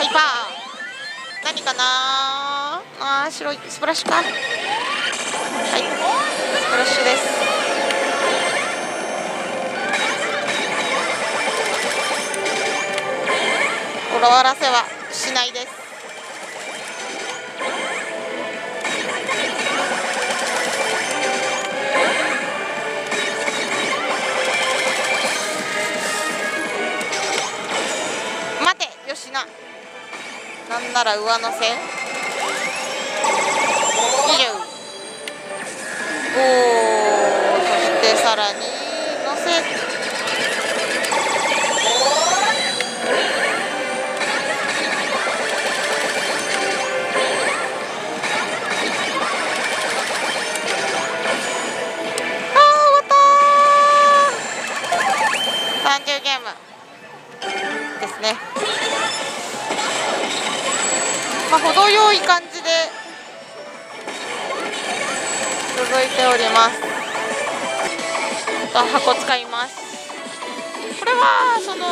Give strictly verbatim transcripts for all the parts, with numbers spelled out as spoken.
ハイパー何かなあ、白いスプラッシュか、はいスプラッシュです。終わらせはしないです。待てよしな、なんなら上乗せにじゅうご、そしてさらに乗せですね。まあ、程よい感じで続いております。あと箱使います。これはその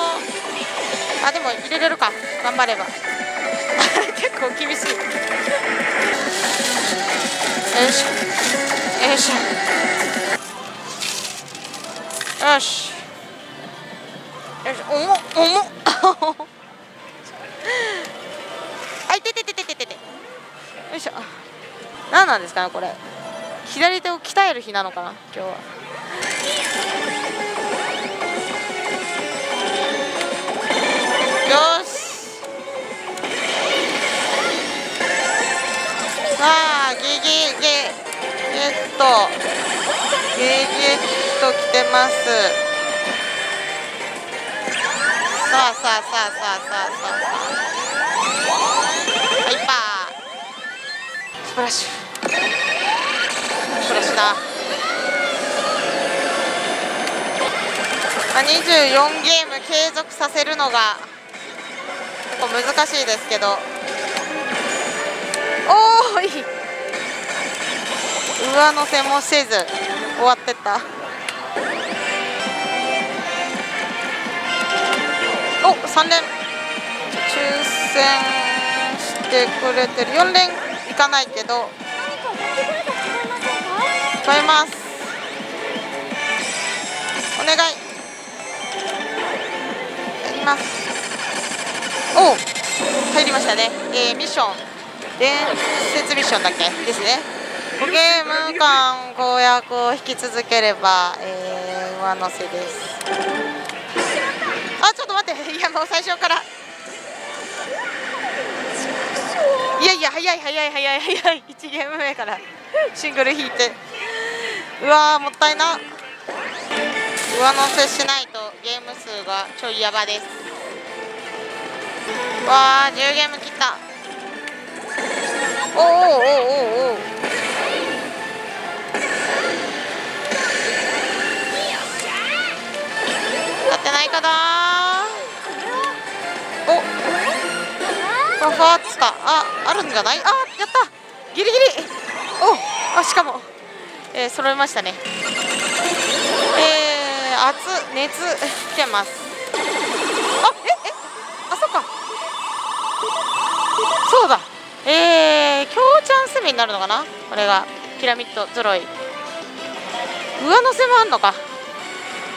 あでも入れれるか、頑張れば。結構厳しい。よしよしよしよし、重っ重っ。あいててててててて、よいしょ。何なんですかねこれ、左手を鍛える日なのかな今日は。よしさあギギギゲットギゲットきてます。さあさあさあさあさあさあさあ、ハイパースプラッシュスプラッシュだ。にじゅうよんゲーム継続させるのが結構難しいですけど、おーい上乗せもせず終わってった。お、さん連抽選してくれてる。よん連いかないけど買います。お願いやります。おお入りましたね。えー、ミッション伝説ミッションだっけですね。ごゲーム間公約を引き続ければ、えー、上乗せです。あ、ちょっと待って、いやもう最初から、いやいや早い早い早い早い、いちゲーム目からシングル引いて、うわーもったいな。上乗せしないとゲーム数がちょいやばです。わーじゅうゲーム切った。おーおーおーおー、当てないかな。ファーツか、あ、あるんじゃない。あ、やったギリギリ。お、あ、しかも、えー、揃いましたね。えー、熱、熱きてます。あ、え、え、あ、そっかそうだ、えー、強チャンス目になるのかなこれが、ピラミッド揃い。上乗せもあんのか。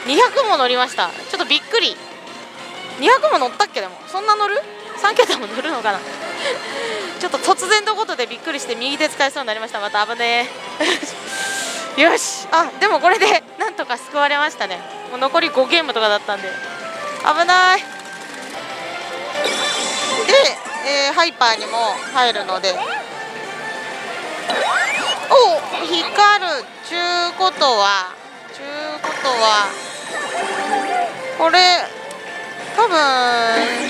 にひゃくも乗りました。ちょっとびっくり。にひゃくも乗ったっけ。でも、そんな乗るさん桁も乗るのかな。ちょっと突然のことでびっくりして右手使いそうになりました。また危ねえ。よし、あでもこれでなんとか救われましたね。もう残りごゲームとかだったんで危ない。で、えー、ハイパーにも入るので、おお光るちゅうことはちゅうことはこれ多分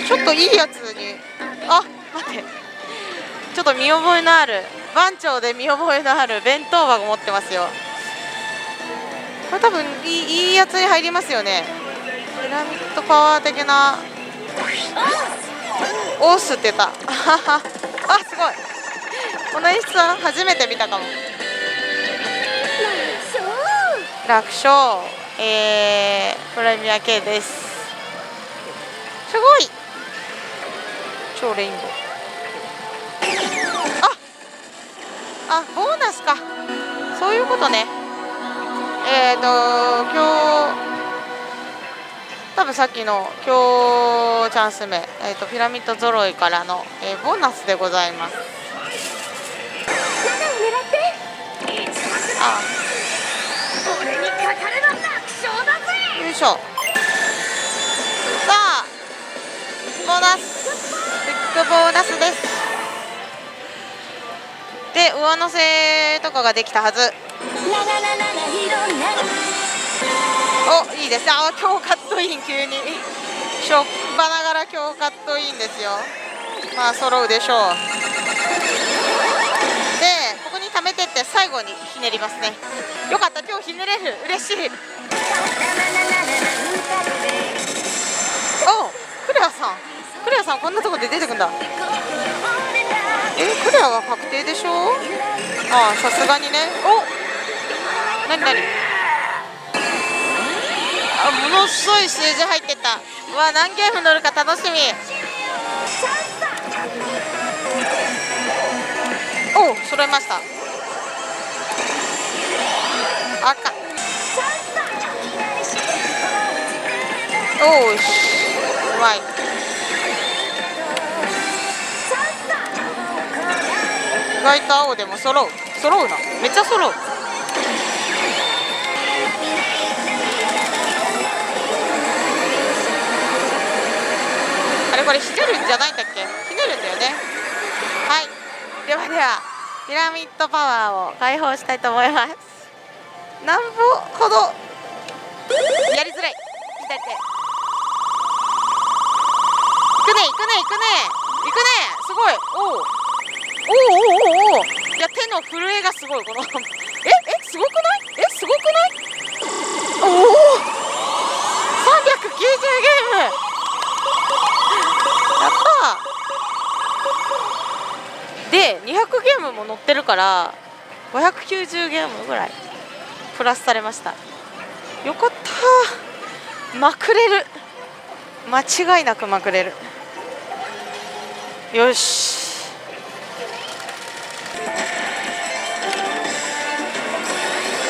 ちょっといいやつに、あ待ってちょっと見覚えのある番長で見覚えのある弁当箱持ってますよ。これ多分いい、いいやつに入りますよね。ピラミッドパワー的なオースってた。あすごい、この演出は初めて見たかも。楽勝、えー、プレミア系です。すごいち超レインボー。あっ、あ、ボーナスか、そういうことね。えっと今日多分さっきの今日チャンス目、えー、とピラミッド揃いからの、えー、ボーナスでございます。ああ、よいしょ。さあボーナス、ビッグボーナスです。で、上乗せとかができたはず。お、いいですね。あ、今日カットイン、急にしょっぱながら今日カットインですよ。まあ揃うでしょう。で、ここに溜めてって最後にひねりますね。よかった、今日ひねれる、嬉しい。お、クレアさん、クレアさんこんなとこで出てくんだ。え、クレアは確定でしょ。ああ、さすがにね。お、なになに、ものすごい数字入ってた。うわ、何ゲーム乗るか楽しみ。お、揃えました。赤、おーし、うまい。意外と青でも揃う、揃うな、めっちゃ揃う。これひねるんじゃないんだっけ？ひねるんだよね。はい、ではではピラミッドパワーを解放したいと思います。なんぼほどやりづらい、左手いくねいくねいくねいくね、すごい。おうおうおうおうおう、いや手の震えがすごい、このええ、すごくない、え、すごくない。おお、さんびゃくきゅうじゅうゲームやったー。で、にひゃくゲームも載ってるからごひゃくきゅうじゅうゲームぐらいプラスされました。よかったー、まくれる、間違いなくまくれる。よし、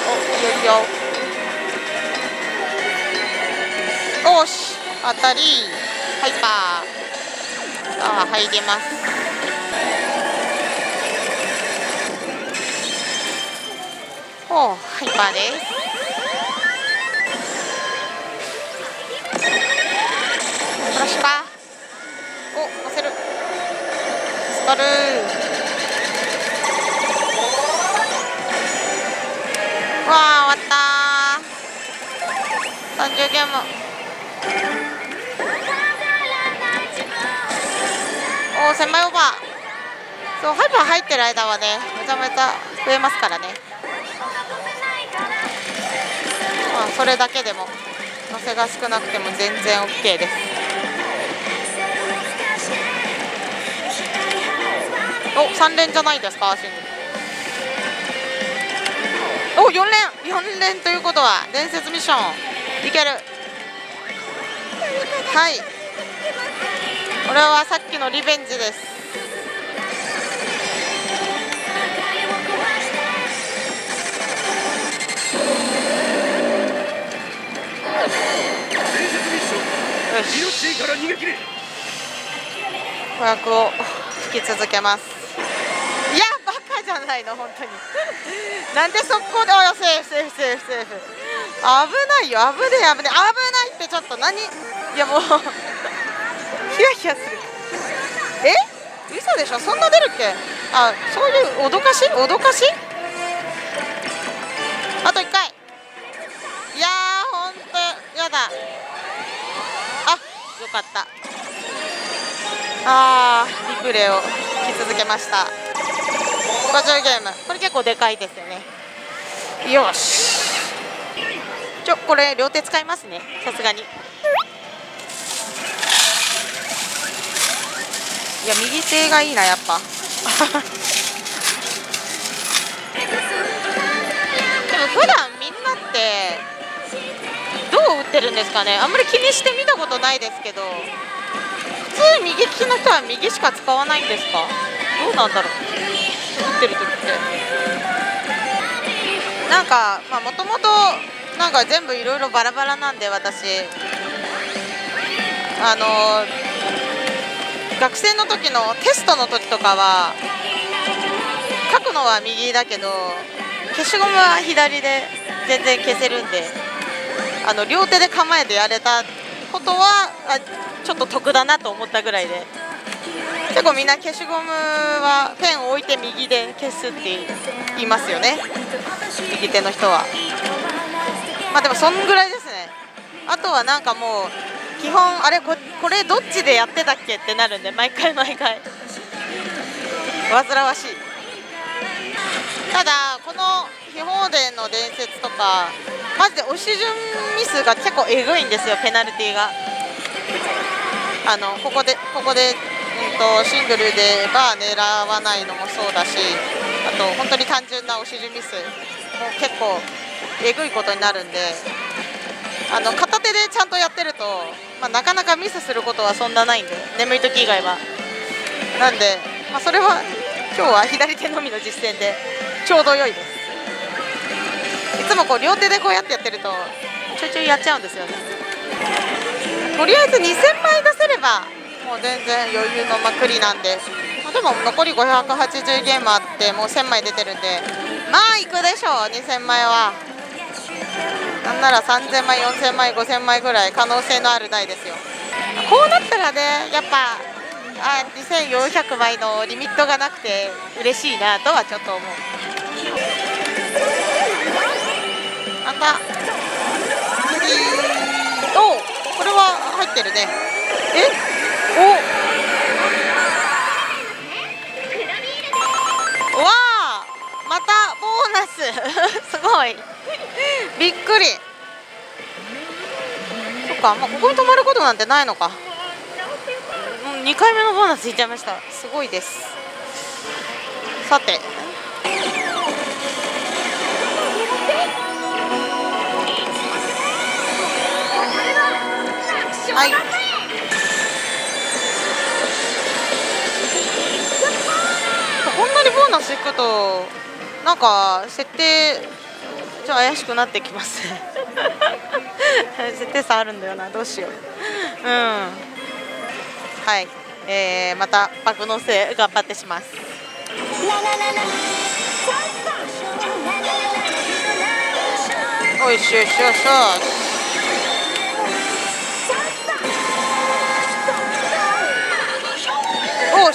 お、いいよいいよ。よし、当たりハイパー。ああ、入ります。おお、ハイパーです。プラシパー。お、押せる。スカルー。わあ、終わったー。さんじゅうゲーム。狭いオーバー。そう、ハイパー入ってる間はね、めちゃめちゃ増えますからね。まあ、それだけでも乗せが少なくても全然 OK です。お、さん連じゃないですか、シングル。お、よん連、よん連ということは伝説ミッションいける。はい、これはさっきのリベンジです。よし、子役を引き続けます。いや、バカじゃないの、本当になんで速攻で、あ、セーフセーフセーフセーフ、危ないよ、危ねえ危ねえ、危ないって、ちょっと何、いやもうヒヤヒヤする。え、嘘でしょ、そんな出るっけ。あ、そういう脅かし、脅かし。あと一回。いやー、ほんとやだ。あ、よかった。あー、リプレイを引き続けました。ごじゅうゲーム、これ結構でかいですよね。よし。ちょ、これ両手使いますね、さすがに。いや、右手がいいな、やっぱでも普段みんなってどう打ってるんですかね。あんまり気にしてみたことないですけど、普通右利きの人は右しか使わないんですか？どうなんだろう、打ってる時って。なんかまあもともとなんか全部いろいろバラバラなんで、私あの学生の時のテストの時とかは書くのは右だけど消しゴムは左で全然消せるんで、あの両手で構えてやれたことはあちょっと得だなと思ったぐらいで、結構みんな消しゴムはペンを置いて右で消すって言いますよね、右手の人は。まあでもそんぐらいですね。あとはなんかもう基本あれ こ, これどっちでやってたっけってなるんで、毎回毎回煩わしい。ただこの秘宝伝の伝説とかマジで押し順ミスが結構えぐいんですよ、ペナルティーが。あのここでここで、うん、とシングルでバー狙わないのもそうだし、あと本当に単純な押し順ミスも結構えぐいことになるんで、あの片手でちゃんとやってると、まあ、なかなかミスすることはそんなないんで、眠い時以外は。なんで、まあ、それは今日は左手のみの実践でちょうど良いです。いつもこう両手でこうやってやってるとちょいちょいやっちゃうんですよね。とりあえずにせんまい出せればもう全然余裕のまくりなんで、でも残りごひゃくはちじゅうゲームあってもうせんまい出てるんで、まあいくでしょう。にせんまいはなんならさんぜんまい、よんせんまい、ごせんまいぐらい可能性のある台ですよ。こうなったらね、やっぱあにせんよんひゃくまいのリミットがなくて嬉しいなとはちょっと思う。またお、これは入ってるね。えおわあ、またボーナスすごいびっくり。そっか、まあ、ここに止まることなんてないのか。にかいめのボーナスいっちゃいました。すごいです。さてはい、こんなにボーナスいくとなんか設定ちょっと怪しくなってきますね設定差あるんだよな、どうしよう。うんはい、えー、また爆乗せ頑張ってします。おいしょよしよしよし。おし。よ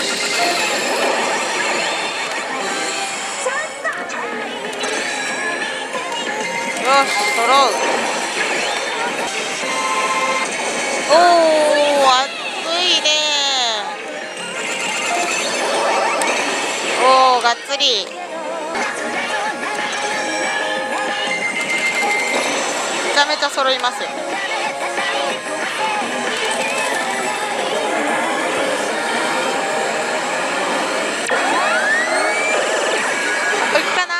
し。よし、揃う。おお、熱いね。おお、がっつり。めちゃめちゃ揃いますよ。いくかな。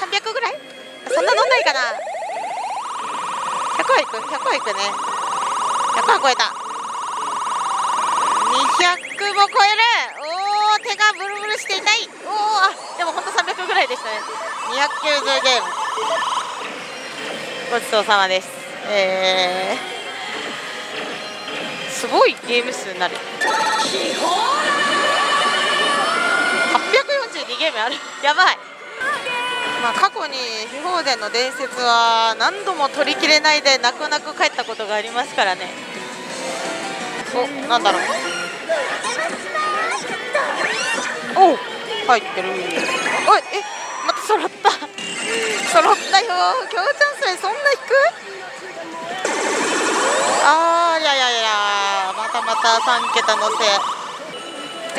三百ぐらい。そんな飲んないかな。ひゃくはいく、ひゃくはいくね。ひゃくは超えた。にひゃくも超える。おお、手がブルブルしていない。おお、あ、でも本当さんびゃくぐらいでしたね。にひゃくきゅうじゅうゲーム。ごちそうさまです。えー、すごいゲーム数になる。はっぴゃくよんじゅうにゲームある。やばい。まあ過去に秘宝伝の伝説は何度も取りきれないで泣く泣く帰ったことがありますからね。お、なんだろう。お、入ってる。おい、え、また揃った。揃ったよ。強チャンスそんな引く？あー、いやいやいや、またまたさんけた乗せ。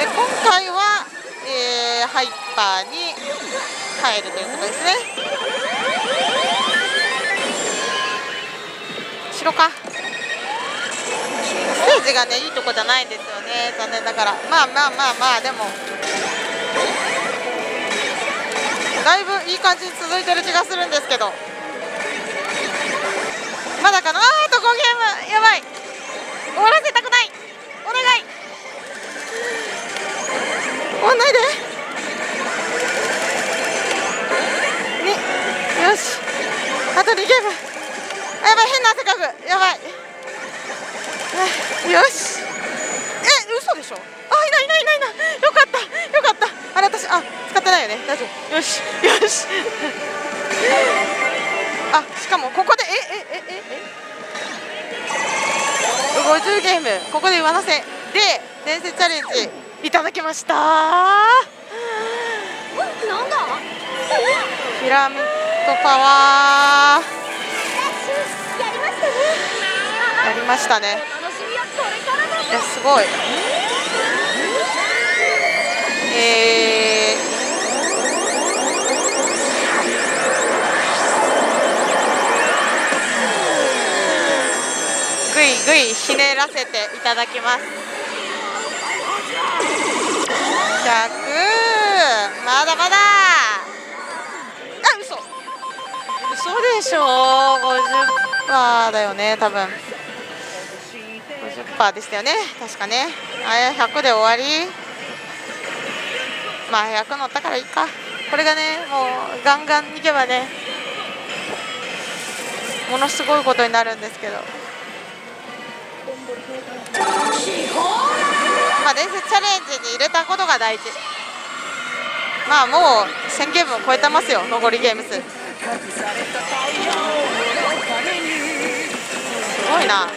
で、今回は、えー、ハイパーに。入るということですね。白か。ステージがね、いいとこじゃないんですよね、残念ながら。まあまあまあまあ、でも。だいぶいい感じに続いてる気がするんですけど、まだかな。あーっとごゲーム、やばい、終わらせたくない、お願い、終わんないで。によし、あとにゲーム。あ、やばい、変な汗かく、やばい。よし、え、嘘でしょ。あ、いないいないいないいない、よかったよかった。あれ、私、あ、使ってないよね、大丈夫。よしよしあ、しかもここでえええええごじゅうゲーム、ここで上乗せで伝説チャレンジいただきました。なんだ、ピラミッドパワーやりましたね。いや、すごい。えーぐいぐいひねらせていただきます。ひゃく、まだまだ。あ、嘘。嘘でしょ。ごじゅっパーセントだよね、多分。ごじゅっパーセントでしたよね、確かね。あ、ひゃくで終わり。まあひゃく乗ったからいいか。これがね、もうガンガンいけばね、ものすごいことになるんですけど。まあ伝説チャレンジに入れたことが大事。まあもうせんゲームを超えてますよ、残りゲーム数。すごいな。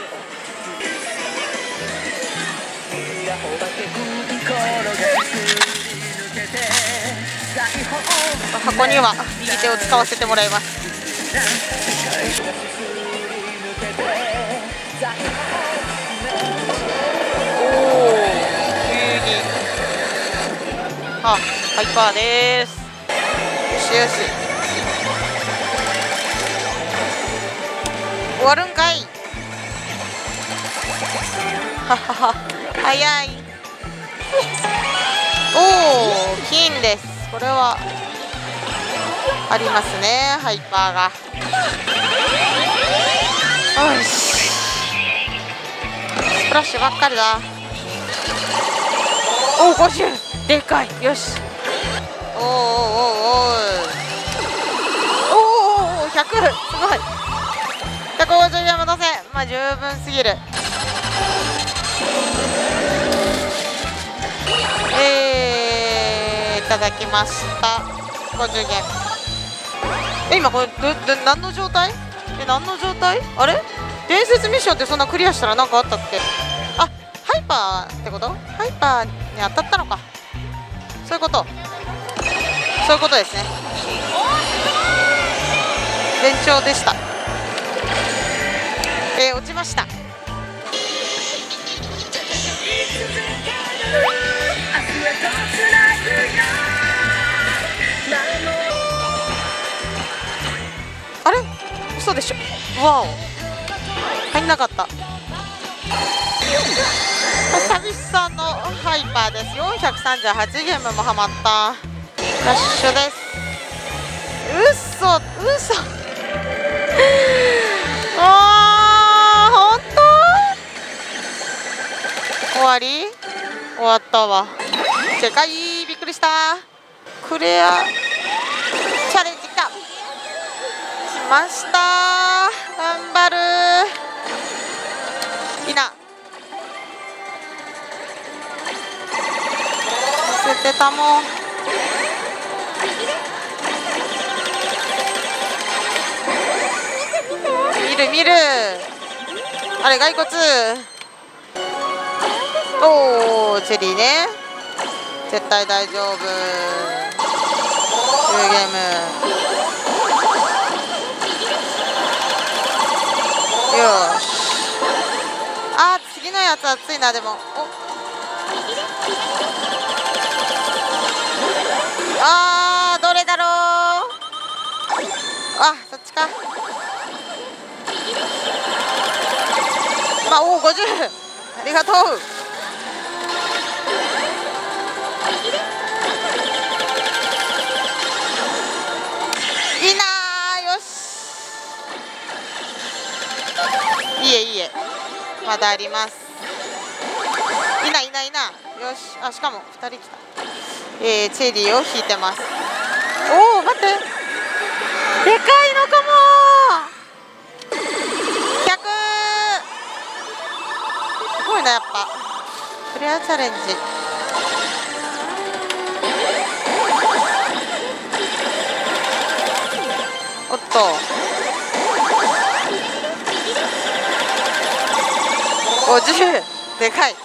箱には右手を使わせてもらいます。あ、ハイパーでーす。よしよし。終わるんかい。ははは。早い。おお、金です。これは。ありますね、ハイパーが。よし。スプラッシュばっかりだ。おお、ごじゅう。でかい。よし、おーおーおーおーおーおー、ひゃく、すごい。ひゃくごじゅうヤードせ、まあ十分すぎる。えー、いただきました。ごじゅうゲーム。え、今これどど何の状態。え、何の状態。あれ、伝説ミッションってそんなクリアしたら何かあったっけ。あ、ハイパーってこと。ハイパーに当たったのか、そういうこと、そういうことですね。全長でした。えー、落ちました。あれ、嘘でしょ。わお。入んなかった。久々のハイパーです。よんひゃくさんじゅうはちゲームもハマった。ラッシュです。うそ、うそあー、ほんと終わり。終わったわ。でかい、びっくりした。クレアチャレンジかしました。頑張る。いいな、捨てたもん。見る見る、あれ、骸骨。おお、チェリーね、絶対大丈夫。じゅうゲーム。よし、あー、次のやつ熱いな。でもお、あー、どれだろう。あ、そっちか。まあ、おお、ごじゅう、ありがとう。まだあります。いないいないいな。よし、あ、しかもふたり来た。えー、チェリーを引いてます。おお、待って。でかいのかもー。ひゃく。すごいな、やっぱ。フレアチャレンジ。おっと。ごじゅうでかい。じ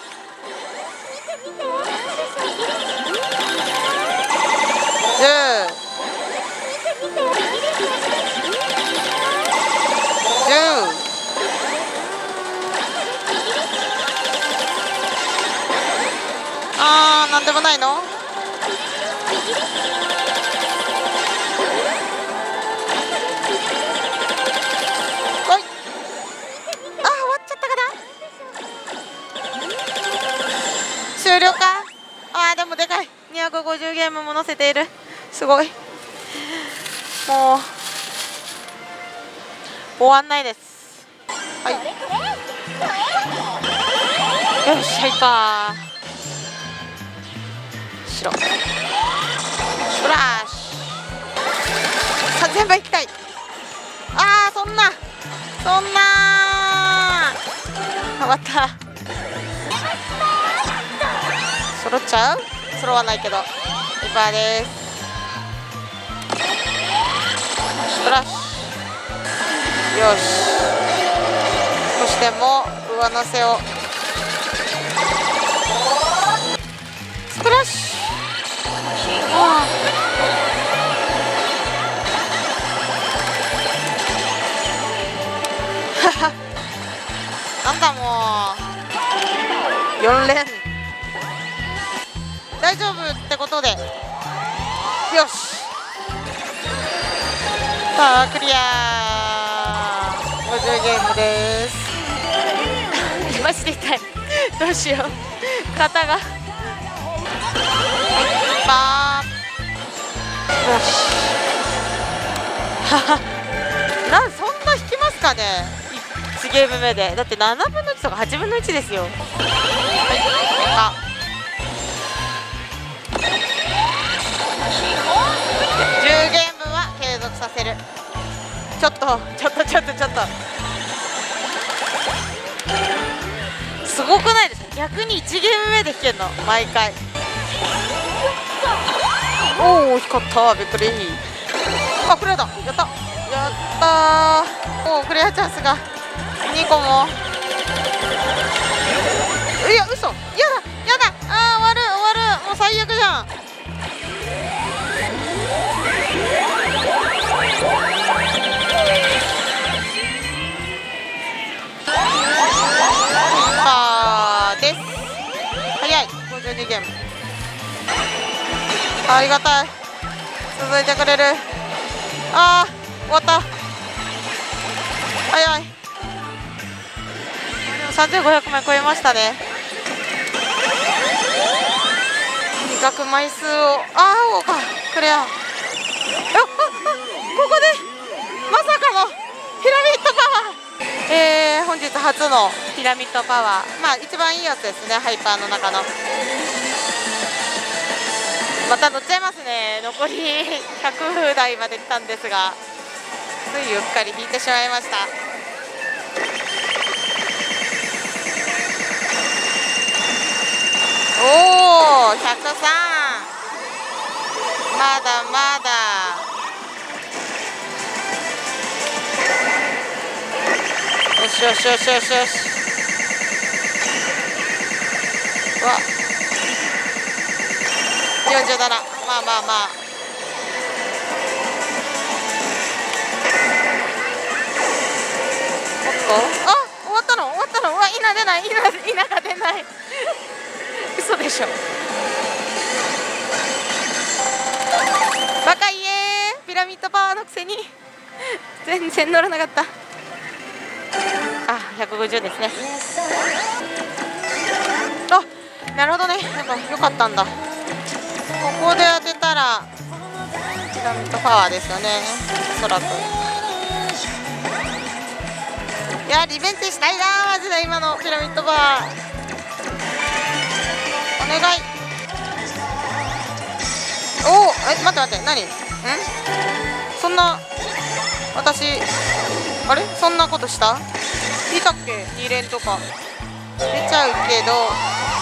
ゅう、じゅう、あー、なんでもないの。終了か。あー、でもでかい。にひゃくごじゅうゲームも載せている。すごい。もう終わんないです。はい、よし、ハイパー白フラッシュさんぜんばいいきたい。あー、そんなそんな終わった。揃っちゃう？揃わないけど。ハイパーです。スラッシュ。よし、少しでも上乗せを。スプラッシュ。ああなんだもうよんれん。大丈夫ってことで、よし、さあクリアー。ごじゅうゲームです。マジで痛い。どうしよう、肩が。パー、よしなんそんな引きますかね。いちゲーム目でだってななぶんのいちとかはちぶんのいちですよ。はい、じゅうゲームは継続させる。ちょっとちょっとちょっとちょっとすごくないですか。逆にいちゲームめで引けるの、毎回。おお、光った、びっくり。あ、クリアだ。やったやったー。おお、クリアチャンスがにこも。いや、嘘、やだやだ。あー、終わる終わる、もう最悪じゃん。ごじゅうにゲーム、ありがたい。続いてくれる。あー、終わった。早い。さんぜんごひゃくまい超えましたね。とにかく枚数を。あー、おかクレア。あ、ここでまさかのピラミッドパワー。えー、本日初のピラミッドパワー、まあ一番いいやつですね、ハイパーの中の。また乗っちゃいますね。残りひゃくだいまで来たんですが、ついうっかり引いてしまいました。おお、ひゃくさん。まだまだ。よしよしよしよしよし。うわ、よんじゅうなな。まあまあまあ、おっと、あ、終わったの終わったの。うわ、稲出ない、稲、稲が出ない嘘でしょ、バカイエー。ピラミッドパワーのくせに全然乗らなかった。あ、ひゃくごじゅうですね。あ、なるほどね。なんか良かったんだ。ここで当てたらピラミッドパワーですよね、おそらく。いやリベンジしたいなマジで。今のピラミッドバーお願い。おお、え、待って待って、何ん、そんな私あれそんなことした見たっけ。に連とか出ちゃうけど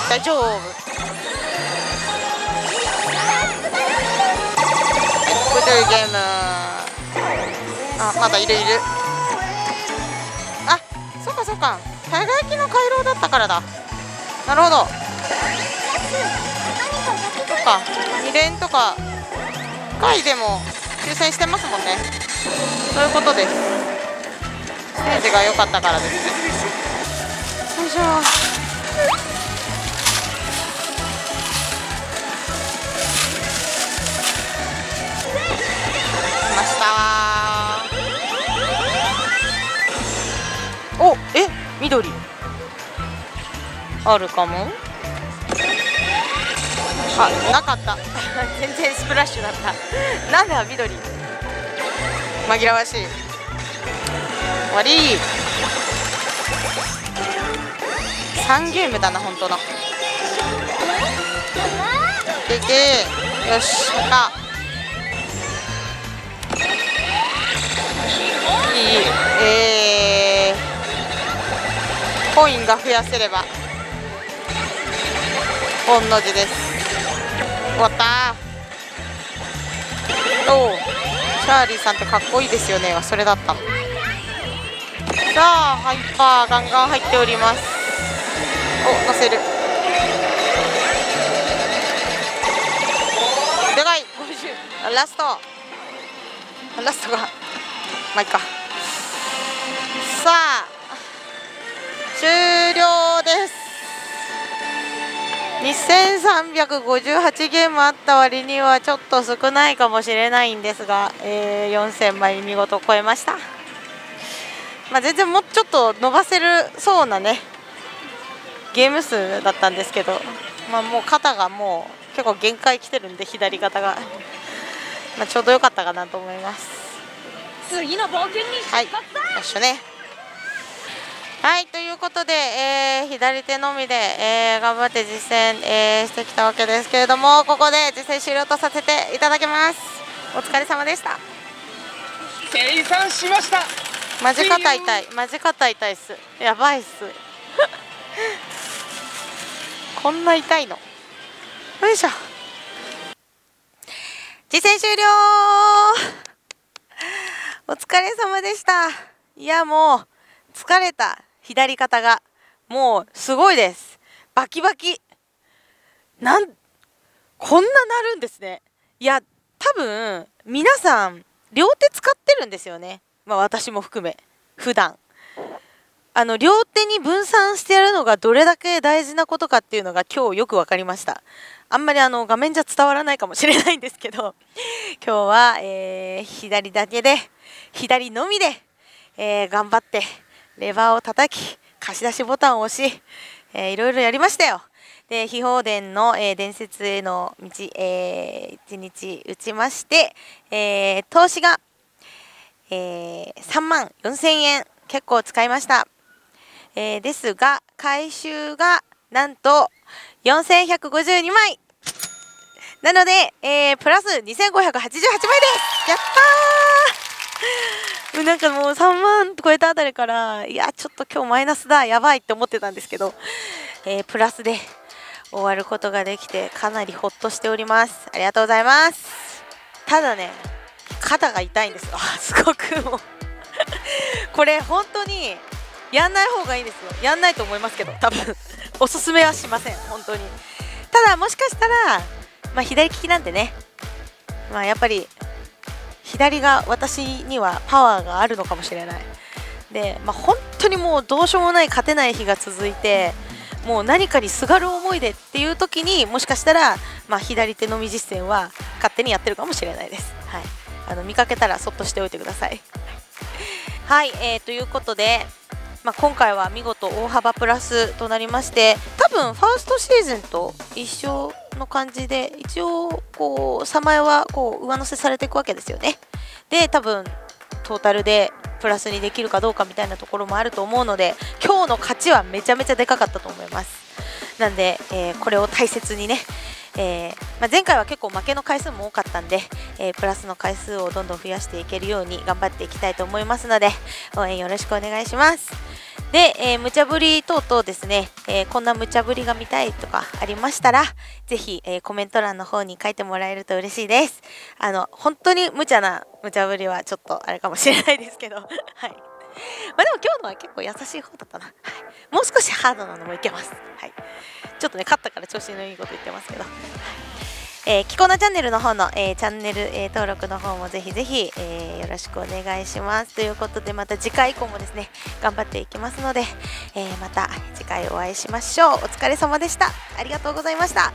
大丈夫。これというゲーム。あ、まだいるいる。あ、そうかそうか、輝きの回廊だったからだ。なるほど、そうか、に連とか回でも抽選してますもんね。そういうことです。ステージが良かったからです。よいしょ。お、え、緑あるかも。あ、なかった全然スプラッシュだったなんだ緑、紛らわしい。終わり。さんゲームだな本当の。でで、よし他いい、えー、コインが増やせれば御の字です。終わった。おお、チャーリーさんってかっこいいですよね。はそれだったの。さあハイパーガンガン入っております。お、乗せる。でかいごじゅう。ラストラストがまあいっか。さあ終了です。にせんさんびゃくごじゅうはちゲームあった割にはちょっと少ないかもしれないんですが、えー、よんせんまい見事超えました。まあ、全然もうちょっと伸ばせるそうなねゲーム数だったんですけど、まあ、もう肩がもう結構限界きてるんで左肩がまあちょうど良かったかなと思います。次の冒険に出発だ。はい、よっしゃね。はい、ということで、えー、左手のみで、えー、頑張って実践、えー、してきたわけですけれども、ここで実践終了とさせていただきます。お疲れ様でした。生産しました。マジ肩痛い、マジ肩痛いっす。やばいっす。こんな痛いの。よいしょ。実践終了。お疲れ様でした。いやもう疲れた。左肩がもうすごいです。バキバキなん、こんななるんですね。いや多分皆さん両手使ってるんですよね。まあ私も含め普段あの両手に分散してやるのがどれだけ大事なことかっていうのが今日よく分かりました。あんまりあの画面じゃ伝わらないかもしれないんですけど、今日は、えー、左だけで左のみで、えー、頑張ってレバーを叩き、貸し出しボタンを押し、えー、いろいろやりましたよ。で、秘宝殿の、えー、伝説への道、えー、いちにち打ちまして、えー、投資が、えー、さんまんよんせんえん、結構使いました。えー、ですが、回収がなんとよんせんひゃくごじゅうにまい。なので、えー、プラスにせんごひゃくはちじゅうはちまいです。やったーなんかもうさんまん超えたあたりからいやちょっと今日マイナスだやばいって思ってたんですけど、えー、プラスで終わることができてかなりほっとしております。ありがとうございます。ただね肩が痛いんですよすごくもうこれ本当にやんない方がいいですよ。やんないと思いますけど多分おすすめはしません本当に。ただもしかしたら、まあ、左利きなんでね、まあ、やっぱり左が私にはパワーがあるのかもしれない。で、まあ、本当にもうどうしようもない勝てない日が続いて、もう何かにすがる思いでっていう時にもしかしたら、まあ、左手のみ実践は勝手にやってるかもしれないです。はい、あの見かけたらそっとしておいてください。はい、えー、ということで、まあ、今回は見事大幅プラスとなりまして、多分ファーストシーズンと一緒の感じで一応こうさんまいはこう上乗せされていくわけですよね。で多分トータルでプラスにできるかどうかみたいなところもあると思うので、今日の勝ちはめちゃめちゃでかかったと思います。なんで、えー、これを大切にね、えーまあ、前回は結構負けの回数も多かったんで、えー、プラスの回数をどんどん増やしていけるように頑張っていきたいと思いますので、応援よろしくお願いします。で、えー、無茶ぶり等々ですね、えー、こんな無茶ぶりが見たいとかありましたら、ぜひ、えー、コメント欄の方に書いてもらえると嬉しいです。あの本当に無茶な無茶ぶりはちょっとあれかもしれないですけど、はい。まあでも今日のは結構優しい方だったな。はい、もう少しハードなのもいけます。はい。ちょっとね勝ったから調子のいいこと言ってますけど。えー、キコナチャンネルの方の、えー、チャンネル、えー、登録の方もぜひぜひ、えー、よろしくお願いします。ということで、また次回以降もですね、頑張っていきますので、えー、また次回お会いしましょう。お疲れ様でした。ありがとうございました。